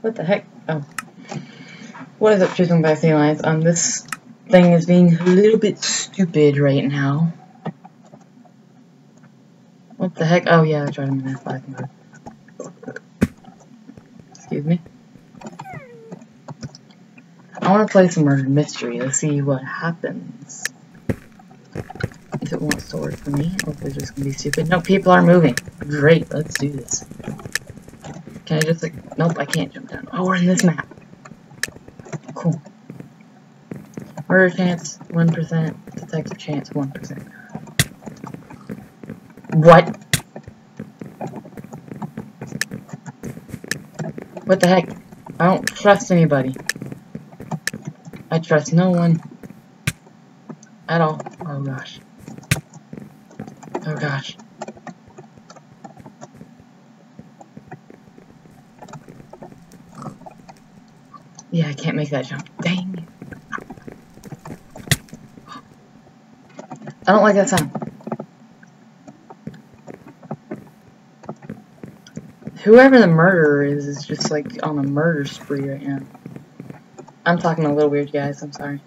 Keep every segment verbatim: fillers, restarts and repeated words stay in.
What the heck? Oh. What is up, choosing back the lines? Um, this thing is being a little bit stupid right now. What the heck? Oh, yeah, I tried to minimize black mode. Excuse me. I want to play some murder mystery. Let's see what happens. If it wants to work for me, or if they're just gonna be stupid. No, people are moving. Great, let's do this. Can I just, like, nope, I can't jump down. Oh, we're in this map. Cool. Murder chance, one percent. Detective chance, one percent. What? What the heck? I don't trust anybody. I trust no one. At all. Oh gosh. Oh gosh. Yeah, I can't make that jump. Dang. I don't like that sound. Whoever the murderer is is just like on a murder spree right now. I'm talking a little weird, guys. I'm sorry.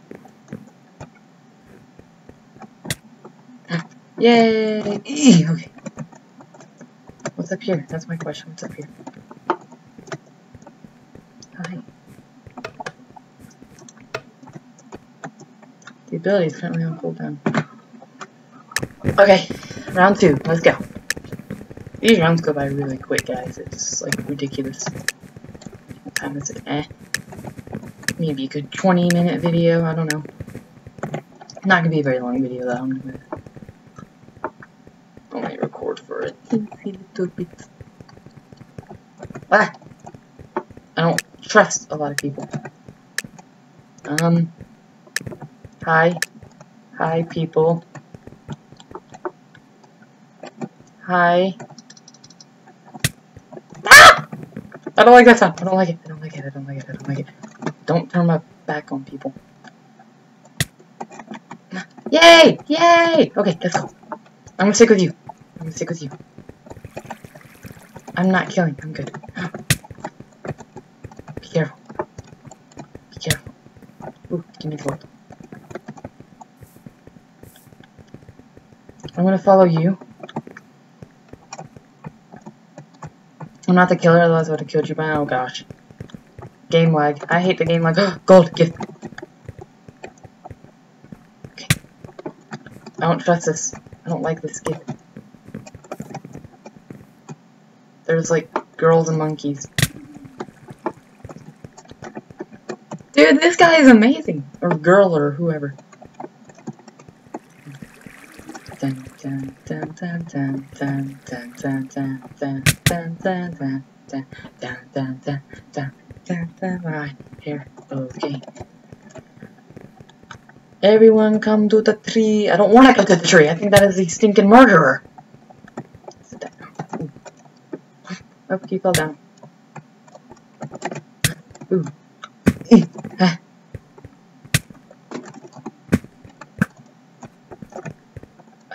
Yay! Eee, okay. What's up here? That's my question. What's up here? The ability is currently on cooldown. Okay, round two. Let's go. These rounds go by really quick, guys. It's like ridiculous. What time is it? Eh. Maybe a good twenty minute video. I don't know. Not gonna be a very long video, though. I'm gonna only record for a teensy little bit. Ah! I don't trust a lot of people. Um. Hi. Hi, people. Hi. Ah! I don't like that sound. I don't like it. I don't like it. I don't like it. I don't like it. Don't turn my back on people. Yay! Yay! Okay, let's go. I'm gonna stick with you. I'm gonna stick with you. I'm not killing. I'm good. Be careful. Be careful. Ooh, give me the gold. I'm gonna follow you. I'm not the killer, otherwise I would have killed you by now. Oh gosh. Game lag. I hate the game lag. Gold gift. Okay. I don't trust this. I don't like this gift. There's like girls and monkeys. Dude, this guy is amazing. Or girl or whoever. Dun, dun, dun, dun, dun, dun, dun, dun, dun, dun, dun, dun, dun, dun, dun, dun, dun, dun, dun, dun, right here. Okay. Everyone come to the tree. I don't want to go to the tree. I think that is the stinking murderer. Sit down. Oh, he fell down. Ooh.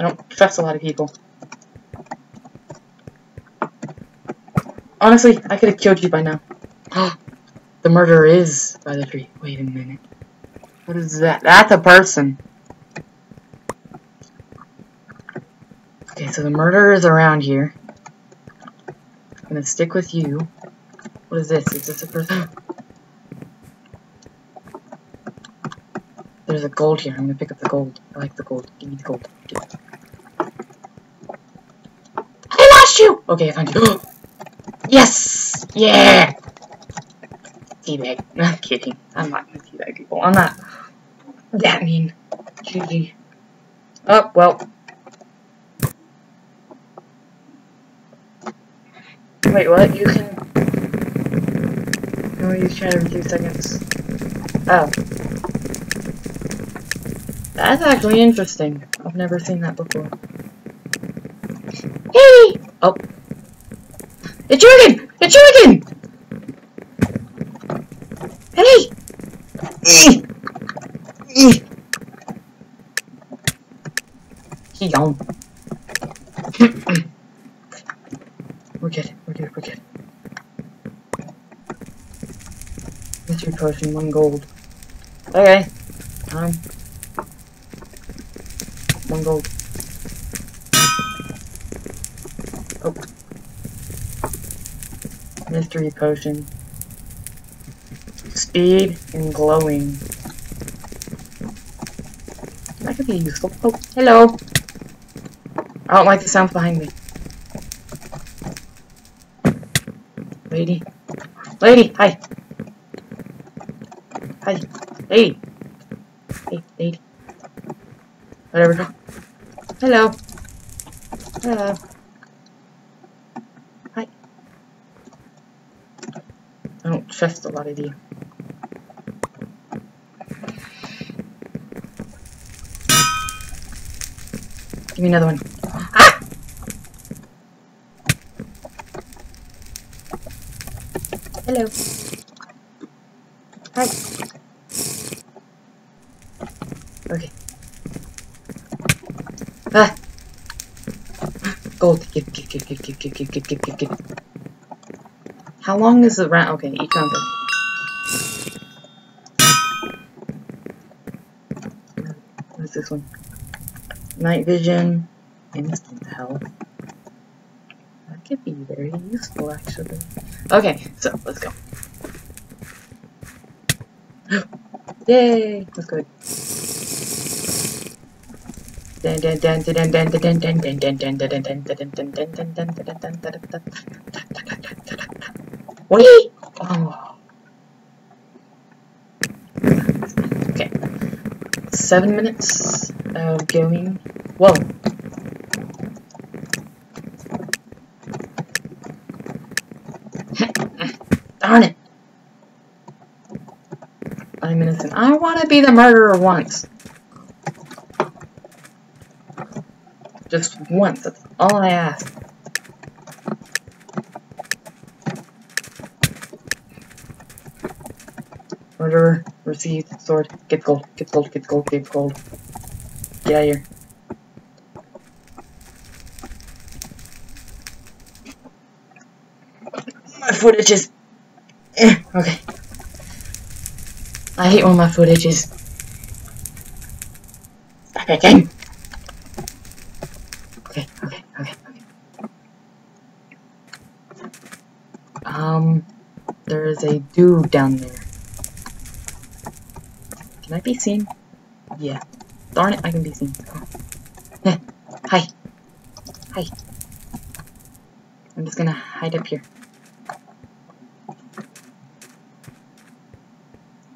I don't trust a lot of people. Honestly, I could have killed you by now. The murderer is by the tree. Wait a minute. What is that? That's a person. Okay, so the murderer is around here. I'm gonna stick with you. What is this? Is this a person? There's a gold here. I'm gonna pick up the gold. I like the gold. Give me the gold. Give it. You. Okay, I found you. Yes! Yeah! Teabag. I'm kidding. I'm not gonna teabag people. I'm not that mean. G G. Oh, well. Wait, what? You can... No, you chat every two seconds. Oh. That's actually interesting. I've never seen that before. Hey! Oh. It's you again! It's you again! Hey! He gone. We're good, we're good, we're good. two torches and one gold. Okay. Time. One gold. Oh. Mystery potion. Speed and glowing. That could be useful. Oh, hello! I don't like the sound behind me. Lady. Lady! Hi! Hi! Lady! Hey, lady. Whatever. Hello! Hello! Hi! I don't trust a lot of you. Give me another one. Ah! Hello. Hi. Okay. Ah! Gold. Give, give, give, give, give, give, give, give, give, give, give. How long is the round? Okay, each round. What's this one? Night vision, instant health. That could be very useful, actually. Okay, so let's go. Yay! Let's go. Wait! Oh. Okay. Seven minutes. Of going. Whoa! Darn it! Five minutes and I want to be the murderer once! Just once, that's all I ask. Murderer, received, sword, get gold, get gold, get gold, get gold. Get out of here. My footage is... Eh, okay. I hate when my footage is... Stop it again! Okay, okay, okay, okay. Um... There is a dude down there. Can I be seen? Yeah. Darn it, I can be seen. Hi. Hi. I'm just gonna hide up here.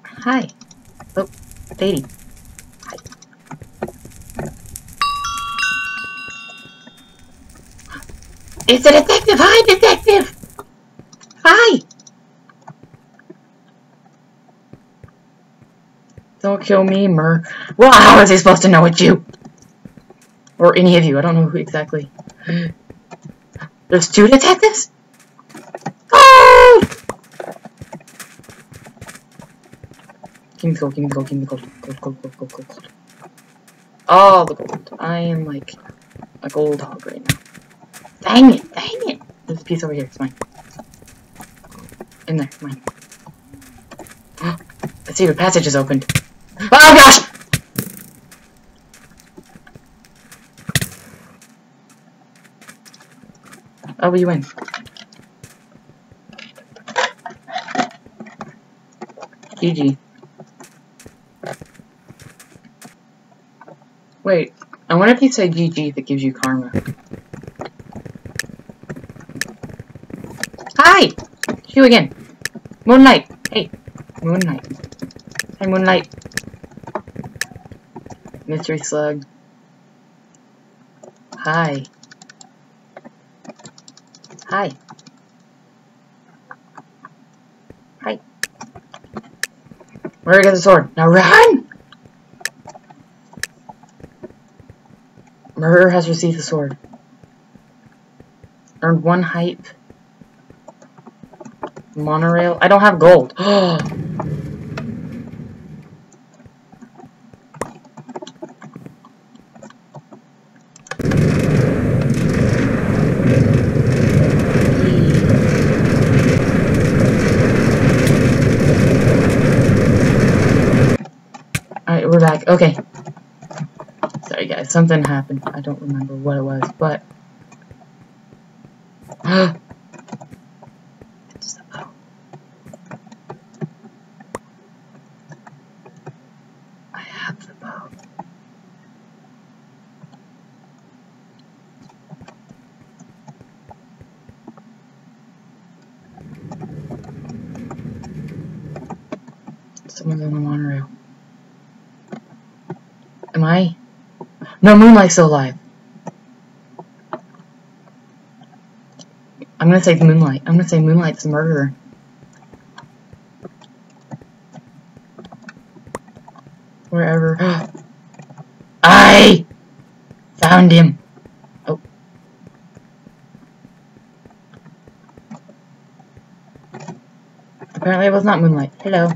Hi. Oh, lady. Hi. It's a detective! Hi, detective! Hi! Don't kill me, Mur. Well, how was he supposed to know it's you? Or any of you, I don't know who exactly. There's two detectives? Gold! Give me the gold, give me the gold, give me the gold. Gold, gold, gold, gold, gold, gold. All the gold. I am like a gold hog right now. Dang it, dang it! There's a piece over here, it's mine. In there, it's mine. The secret passage is opened. Oh gosh! Oh, we win. G G. Wait, I wonder if you say G G that gives you karma. Hi! It's you again. Moonlight. Hey. Moonlight. Hi, Moonlight. Mystery slug. Hi. Hi. Hi. Where did I get the sword? Now run! Murderer has received the sword. Earned one hype. Monorail. I don't have gold. Oh. back. Okay. Sorry guys, something happened. I don't remember what it was, but someone's on the monorail. Am I? No, Moonlight's still alive. I'm gonna say Moonlight. I'm gonna say Moonlight's the murderer. Wherever. I found him. Oh. Apparently it was not Moonlight. Hello.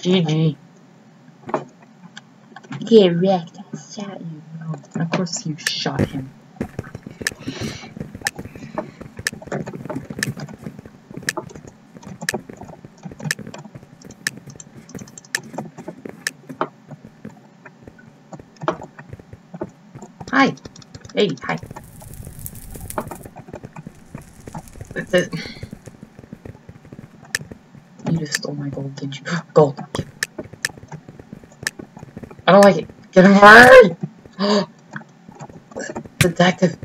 G G. Get wrecked, I shot you. No, of course you shot him. Hi. Hey, hi. That's it. You just stole my gold, did you? Gold. Get. I don't like it. Get him hard! Detective.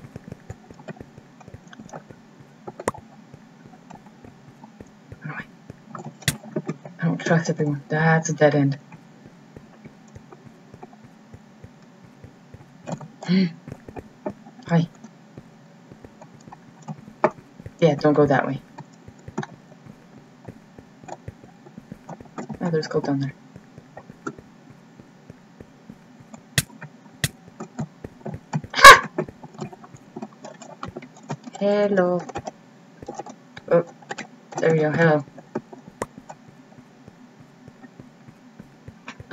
Anyway. I don't trust everyone. That's a dead end. Hi. Yeah, don't go that way. Oh, there's gold down there. Ah! Hello. Oh, there we go. Hello.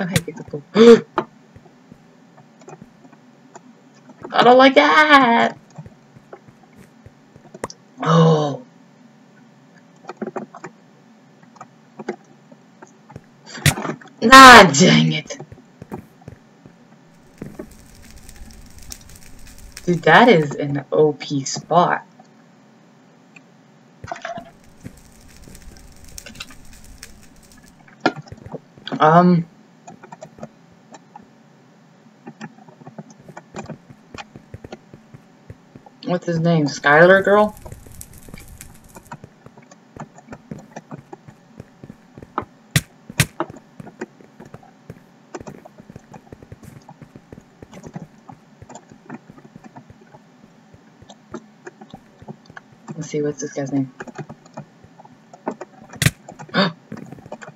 Okay, get the gold. I don't like that. Oh. Ah, dang it. Dude, that is an O P spot. Um. What's his name? Skylar Girl? Let's see, what's this guy's name?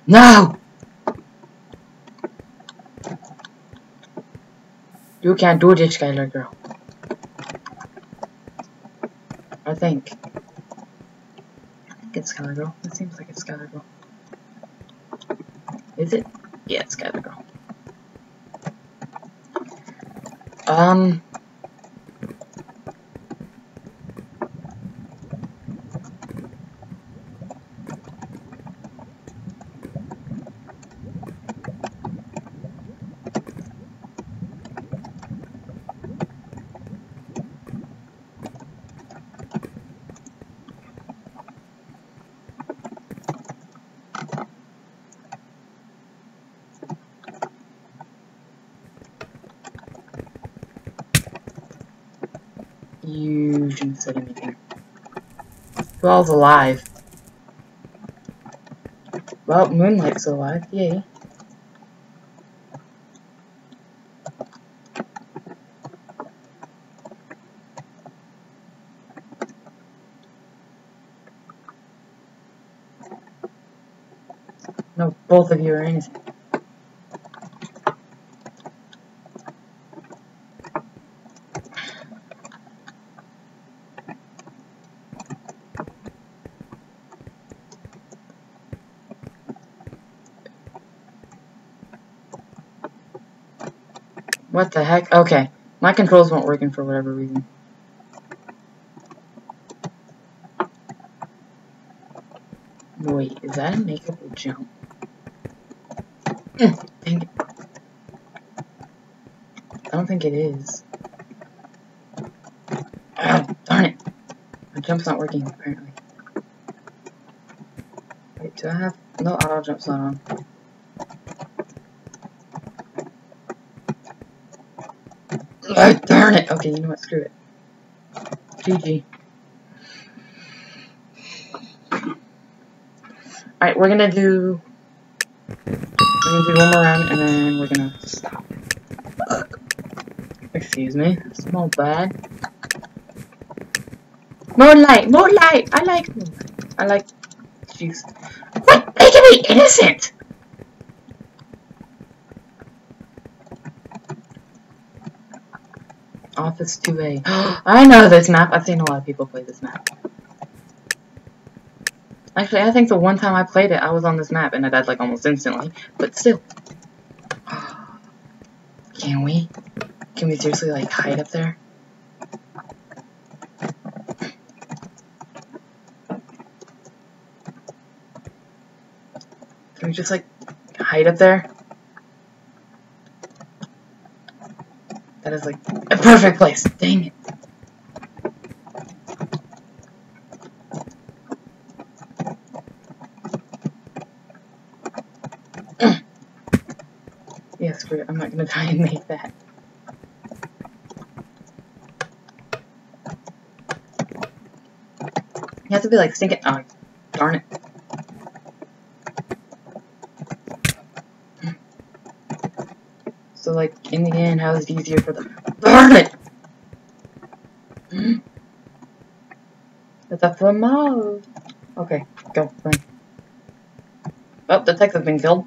No! You can't do this, Skylar Girl. I think. I think it's Skylar Girl. It seems like it's Skylar Girl. Is it? Yeah, it's Skylar Girl. Um. You shouldn't have said anything. Well, it's alive. Well, Moonlight's alive, yay. No, both of you are innocent. What the heck? Okay. My controls weren't working for whatever reason. Wait, is that a makeable jump? Dang it. don't think it is. Ah, darn it! My jump's not working, apparently. Wait, do I have... No auto jump's not on. Ah, darn it! Okay, you know what? Screw it. G G. Alright, we're gonna do... We're gonna do one more round, and then we're gonna stop. Excuse me, small bad. Moonlight! Moonlight! I like Moonlight. I like... Jeez. What? They can be innocent! Office two A. I know this map. I've seen a lot of people play this map. Actually, I think the one time I played it, I was on this map, and I died, like, almost instantly. But still. Can we? Can we seriously, like, hide up there? Can we just, like, hide up there? That is, like, a perfect place! Dang it! Yeah, screw it. I'm not gonna try and make that. You have to be like stinking. Oh, darn it. So, like, in the end, how is it easier for the. Darn it! That's a flammo. Okay, go. Fine. Oh, the tech's have been killed.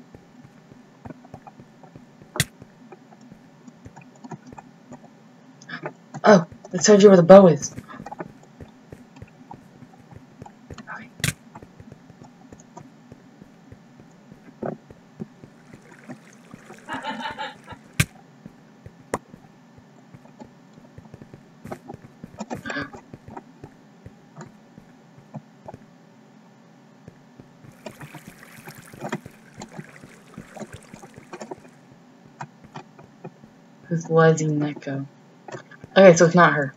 Oh, it told you where the bow is. Okay. Who's Lizzie Neko? Okay, so it's not her.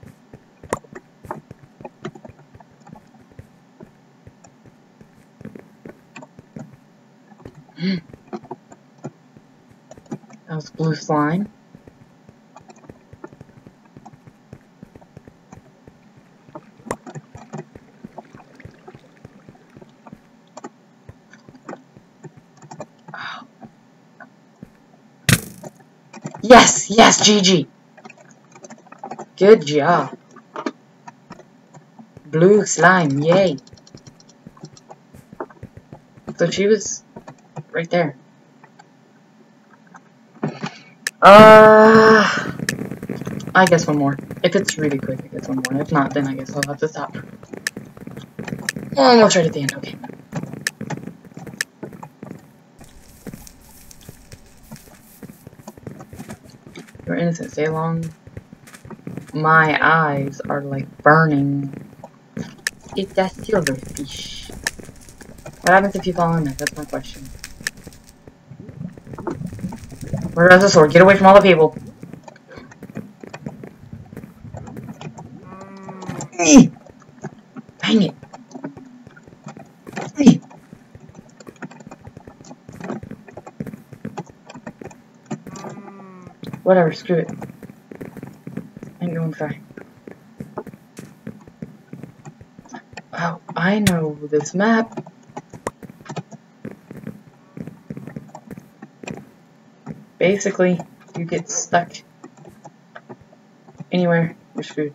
That was Blue Slime. Oh. Yes, yes, G G. Good job. Blue Slime, yay. So she was right there. Uh, I guess one more. If it's really quick, I guess one more. If not, then I guess I'll have to stop. Almost right at the end, okay. You're innocent, stay long. My eyes are like burning. It's a silverfish. What happens if you fall in it? That's my question. Where does the sword? Get away from all the people. Dang it. Whatever, screw it. I'm sorry. Oh, I know this map. Basically, you get stuck anywhere, you're screwed.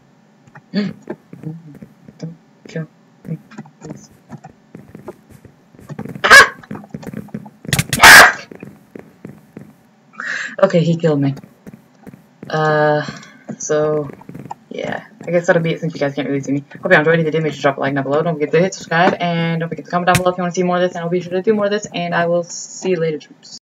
Don't kill me, please. Okay, he killed me. Uh, so, yeah. I guess that'll be it since you guys can't really see me. Hope you enjoyed it. If you did, make sure to drop a like down below. Don't forget to hit subscribe, and don't forget to comment down below if you want to see more of this, and I'll be sure to do more of this, and I will see you later, troops.